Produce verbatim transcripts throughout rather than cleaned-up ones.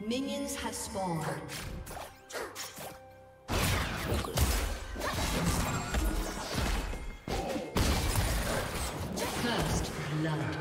Minions have spawned. First blood.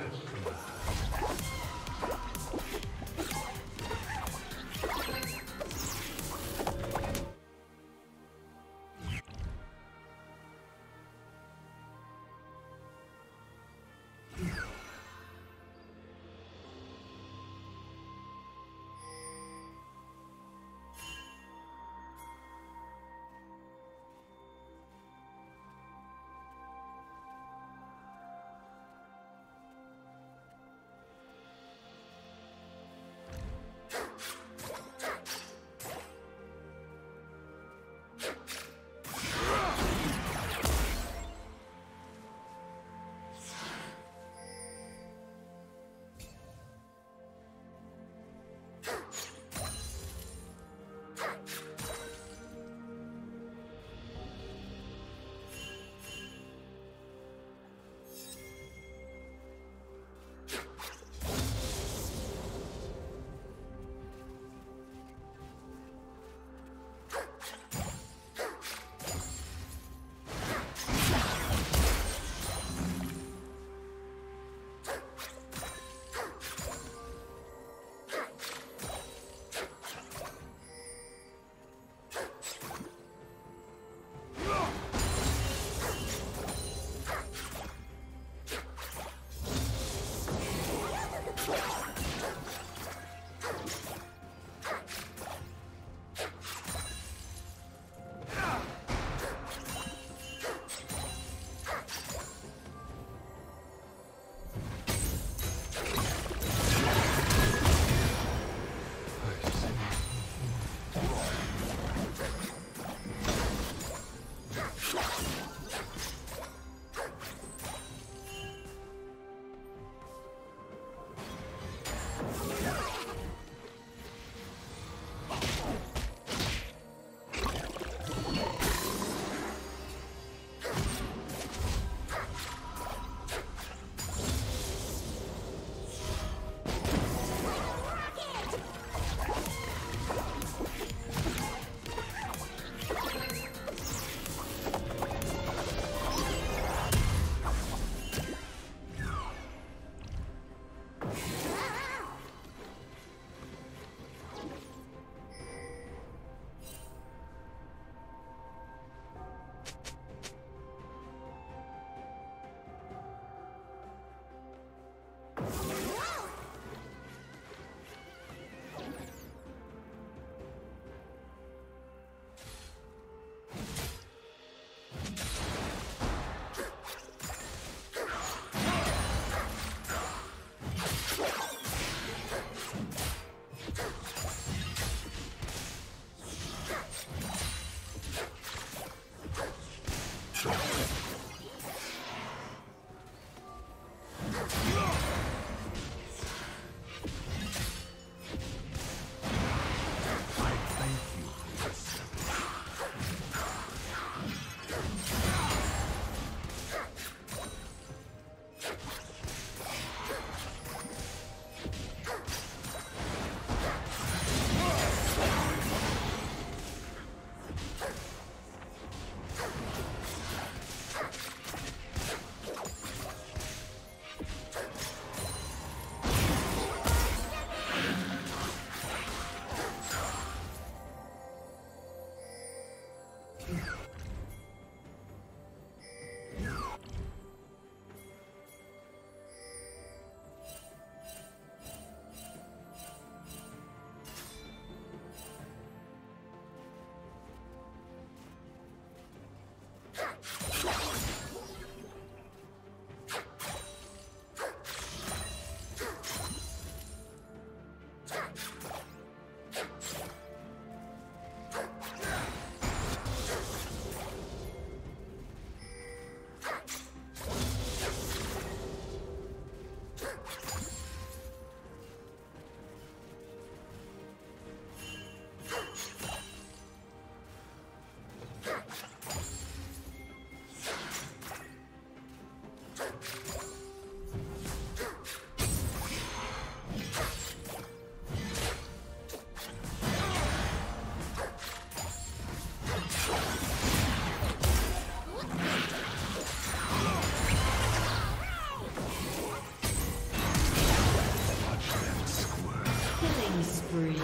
spree.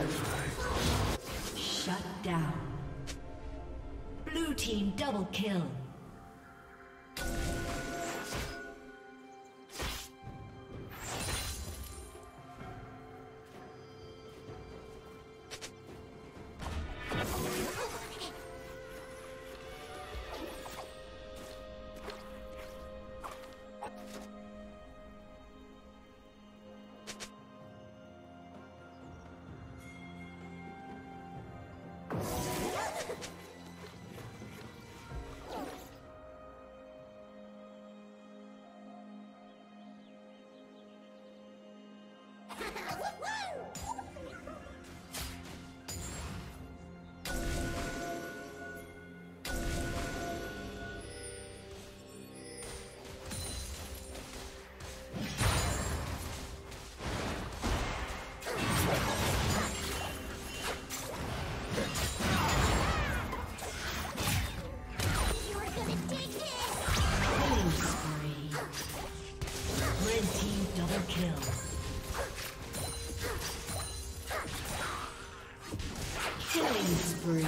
Shut down. Blue team double kill. Spree.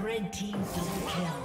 Red team double kill.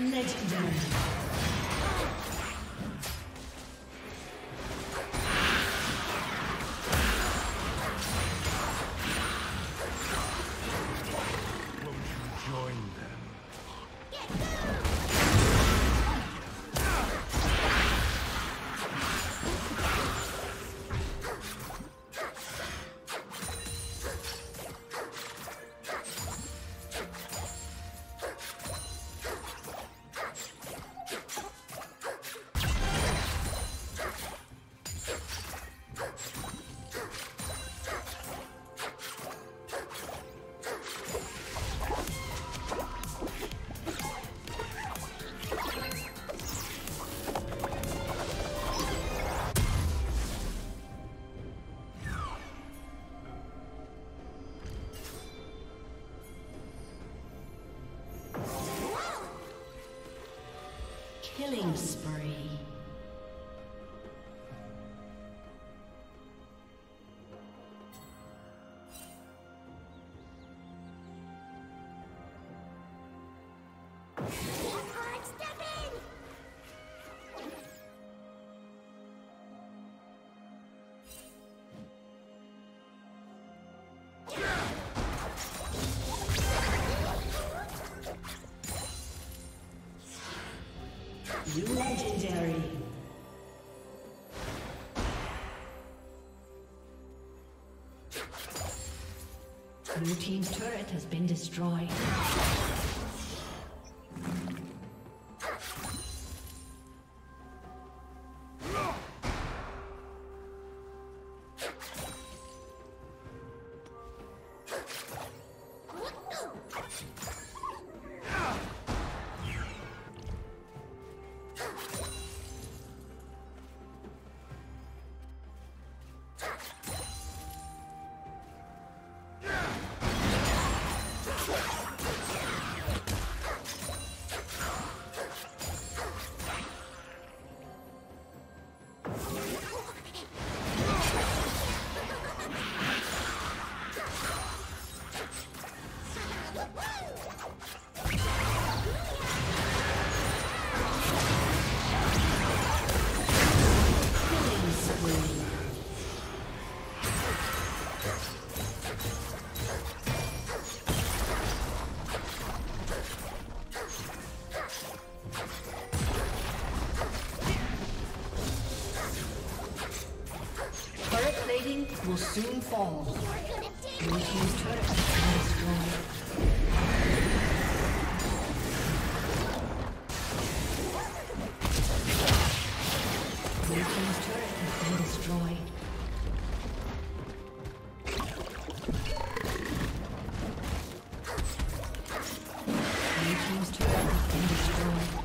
Legendary. Killing spree. Legendary. Blue team's turret has been destroyed. Will soon fall. Blue team's turret has been destroyed. Blue team's turret has been destroyed. Blue team's turret has been destroyed.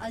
A